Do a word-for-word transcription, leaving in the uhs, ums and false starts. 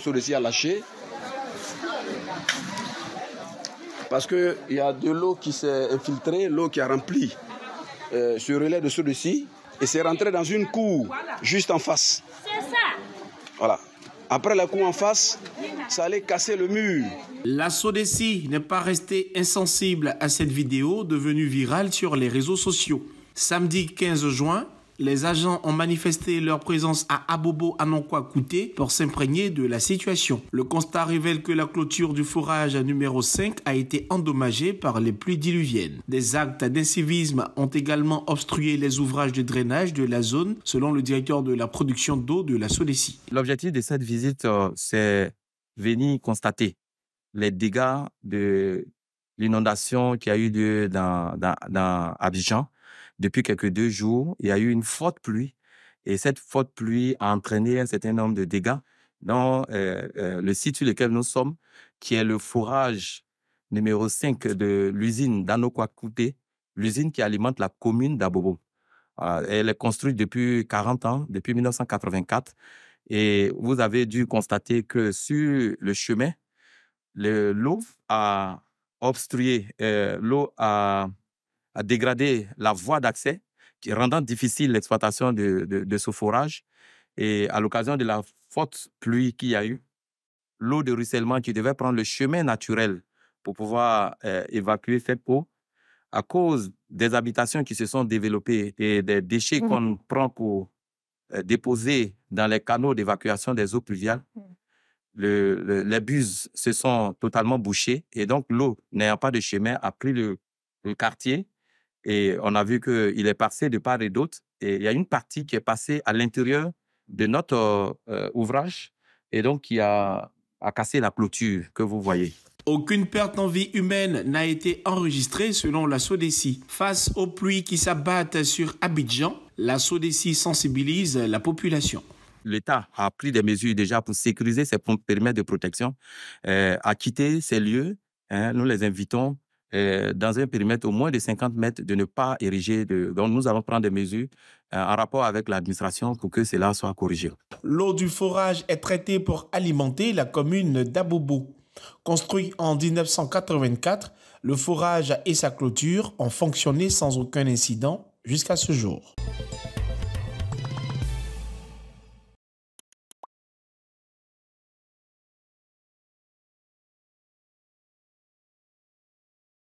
Sodeci a lâché parce qu'il y a de l'eau qui s'est infiltrée, l'eau qui a rempli euh, ce relais de Sodeci et c'est rentré dans une cour juste en face. Voilà. Après la cour en face, ça allait casser le mur. La Sodeci n'est pas restée insensible à cette vidéo devenue virale sur les réseaux sociaux. Samedi quinze juin, les agents ont manifesté leur présence à Abobo Anokoua Kouté pour s'imprégner de la situation. Le constat révèle que la clôture du forage numéro cinq a été endommagée par les pluies diluviennes. Des actes d'incivisme ont également obstrué les ouvrages de drainage de la zone, selon le directeur de la production d'eau de la Sodeci. L'objectif de cette visite, c'est venir constater les dégâts de l'inondation qui a eu lieu dans, dans, dans Abidjan. Depuis quelques deux jours, il y a eu une forte pluie et cette forte pluie a entraîné un certain nombre de dégâts dans euh, euh, le site sur lequel nous sommes, qui est le forage numéro cinq de l'usine d'Anokoua Kouté, l'usine qui alimente la commune d'Abobo. Euh, elle est construite depuis quarante ans, depuis mille neuf cent quatre-vingt-quatre, et vous avez dû constater que sur le chemin, l'eau a obstrué, euh, l'eau a... a dégradé la voie d'accès, rendant difficile l'exploitation de, de, de ce forage. Et à l'occasion de la forte pluie qu'il y a eu, l'eau de ruissellement qui devait prendre le chemin naturel pour pouvoir euh, évacuer cette eau, à cause des habitations qui se sont développées et des déchets mmh. qu'on prend pour euh, déposer dans les canaux d'évacuation des eaux pluviales, mmh. le, le, les buses se sont totalement bouchées. Et donc, l'eau, n'ayant pas de chemin, a pris le, le quartier. Et on a vu qu'il est passé de part et d'autre. Et il y a une partie qui est passée à l'intérieur de notre euh, ouvrage et donc qui a, a cassé la clôture que vous voyez. Aucune perte en vie humaine n'a été enregistrée selon la Sodeci. Face aux pluies qui s'abattent sur Abidjan, la Sodeci sensibilise la population. L'État a pris des mesures déjà pour sécuriser ces périmètres de protection, euh, à quitter ces lieux. Hein, nous les invitons. Euh, dans un périmètre au moins de cinquante mètres, de ne pas ériger. De... Donc, nous allons prendre des mesures euh, en rapport avec l'administration pour que cela soit corrigé. L'eau du forage est traitée pour alimenter la commune d'Abobo. Construit en mille neuf cent quatre-vingt-quatre, le forage et sa clôture ont fonctionné sans aucun incident jusqu'à ce jour.